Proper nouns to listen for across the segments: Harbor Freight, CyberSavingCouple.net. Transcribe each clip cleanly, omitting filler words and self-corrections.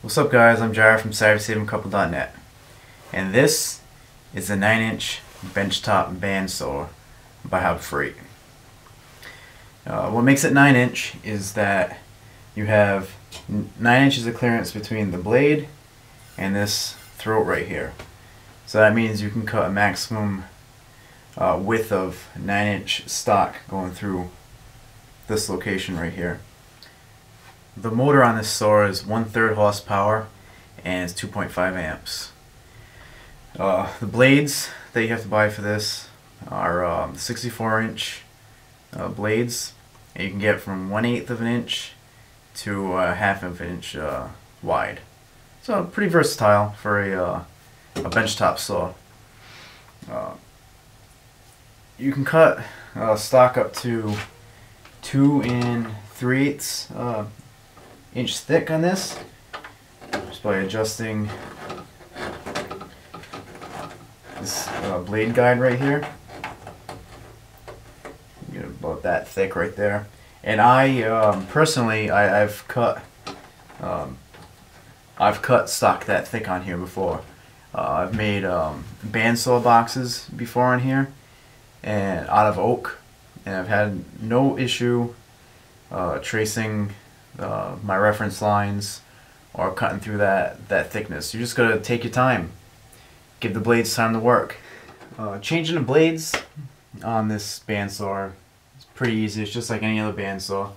What's up guys, I'm Jairo from CyberSavingCouple.net, and this is the 9-inch benchtop bandsaw by Harbor Freight. What makes it 9-inch is that you have 9 inches of clearance between the blade and this throat right here. So that means you can cut a maximum width of 9-inch stock going through this location right here. The motor on this saw is 1/3 horsepower and it's 2.5 amps. The blades that you have to buy for this are 64-inch blades, and you can get from 1/8 of an inch to 1/2 of an inch wide. So pretty versatile for a benchtop saw. You can cut stock up to 2 3/8 inch thick on this, just by adjusting this blade guide right here. Get about that thick right there. And I personally, I've cut stock that thick on here before. I've made bandsaw boxes before on here, and out of oak, and I've had no issue tracing my reference lines or cutting through that thickness. You just gotta take your time, give the blades time to work. Changing the blades on this bandsaw is pretty easy. It's just like any other bandsaw.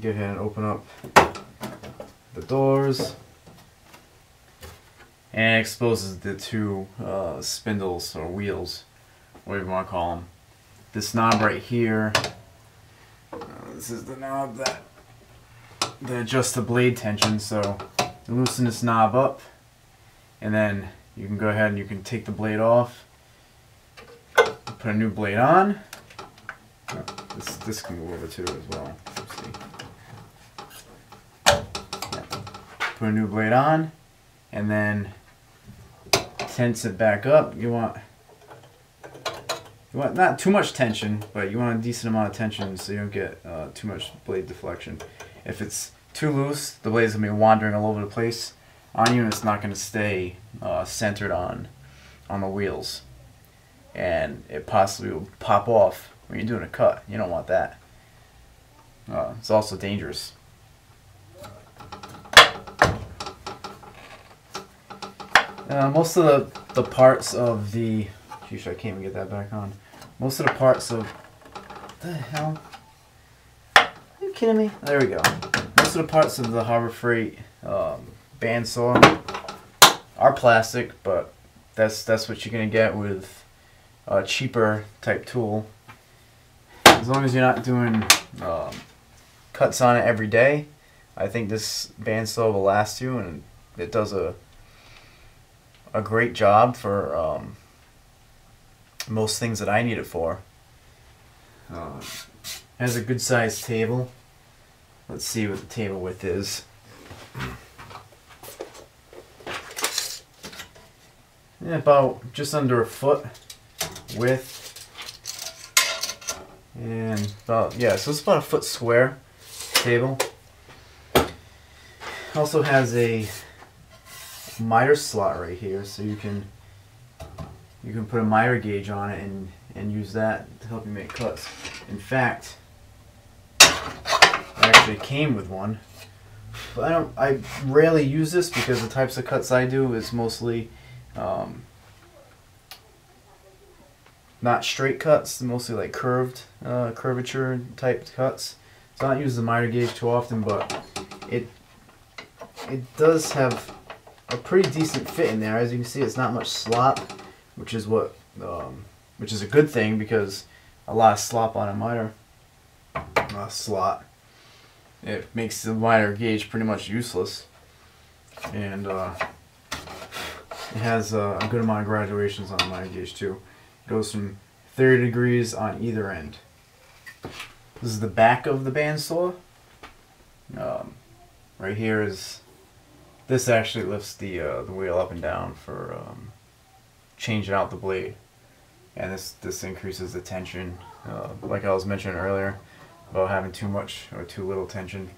Go ahead and open up the doors, and it exposes the two spindles or wheels, whatever you want to call them. This knob right here, this is the knob that they adjust the blade tension, so you loosen this knob up, and then you can go ahead and you can take the blade off, put a new blade on. Oh, this can move over too as well. Let's see. Yeah. Put a new blade on, and then tense it back up. You want not too much tension, but you want a decent amount of tension so you don't get too much blade deflection. If it's too loose, the blade's going to be wandering all over the place on you, and it's not going to stay centered on the wheels. And it possibly will pop off when you're doing a cut. You don't want that. It's also dangerous. Most of the parts of the... Geez, I can't even get that back on. Most of the parts of... What the hell? Are you kidding me? There we go. Most of the parts of the Harbor Freight bandsaw are plastic, but that's what you're going to get with a cheaper type tool. As long as you're not doing cuts on it every day, I think this bandsaw will last you, and it does a great job for most things that I need it for. Has a good sized table. Let's see what the table width is. Yeah, about just under a foot width, and about, yeah, so it's about a foot square table. Also has a miter slot right here, so you can put a miter gauge on it and use that to help you make cuts. In fact, I actually came with one, but I rarely use this because the types of cuts I do is mostly not straight cuts, mostly like curved curvature type cuts. So I don't use the miter gauge too often, but it does have a pretty decent fit in there. As you can see, it's not much slop, which is what which is a good thing, because a lot of slop on a miter slot, it makes the miter gauge pretty much useless. And it has a good amount of graduations on the miter gauge too. It goes from 30 degrees on either end. This is the back of the bandsaw. Right here is, this actually lifts the wheel up and down for changing out the blade, and this increases the tension, like I was mentioning earlier about having too much or too little tension.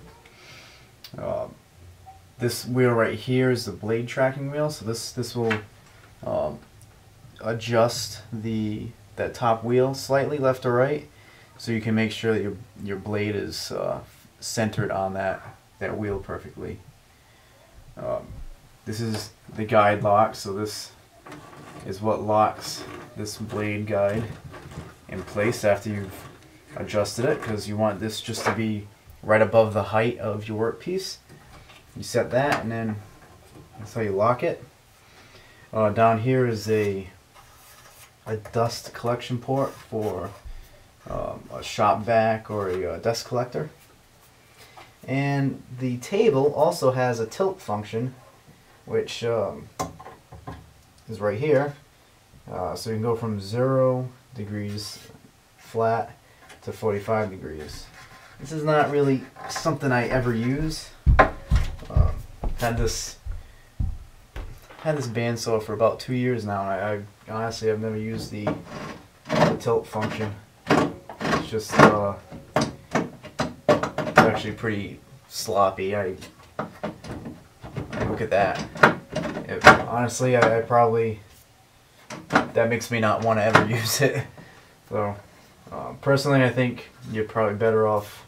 This wheel right here is the blade tracking wheel, so this will adjust that top wheel slightly left or right, so you can make sure that your blade is centered on that wheel perfectly. This is the guide lock, so this is what locks this blade guide in place after you've adjusted it, because you want this just to be right above the height of your workpiece. You set that, and then that's how you lock it. Down here is a dust collection port for a shop vac or a dust collector. And the table also has a tilt function, which is right here. So you can go from 0 degrees flat to 45 degrees. This is not really something I ever use. Had this bandsaw for about 2 years now, and I honestly have never used the tilt function. It's just it's actually pretty sloppy. I look at that. Honestly, I probably, that makes me not want to ever use it. So personally, I think you're probably better off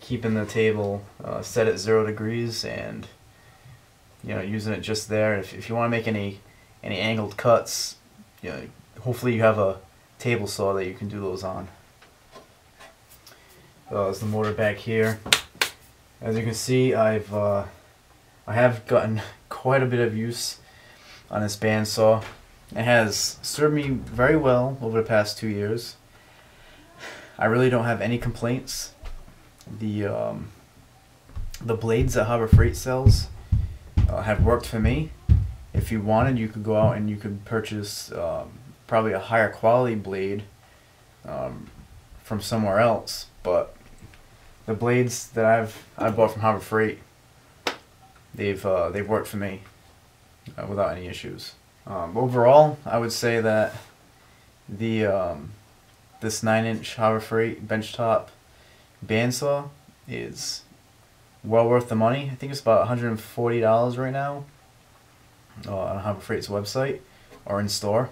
keeping the table set at 0 degrees and, you know, using it just there. If you want to make any angled cuts, you know, hopefully you have a table saw that you can do those on. There's the motor back here. As you can see, I have gotten quite a bit of use on this bandsaw. It has served me very well over the past 2 years. I really don't have any complaints. The blades that Harbor Freight sells have worked for me. If you wanted, you could go out and you could purchase probably a higher quality blade from somewhere else, but the blades that I bought from Harbor Freight, they've worked for me without any issues. Overall, I would say that the this 9-inch Harbor Freight benchtop bandsaw is well worth the money. I think it's about $140 right now on Harbor Freight's website or in store.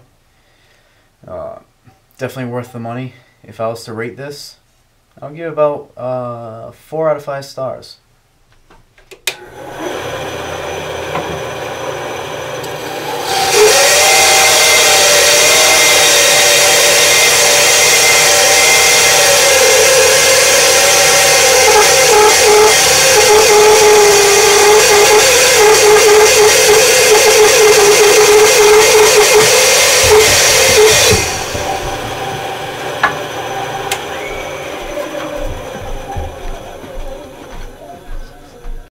Definitely worth the money. If I was to rate this, I'll give about 4 out of 5 stars.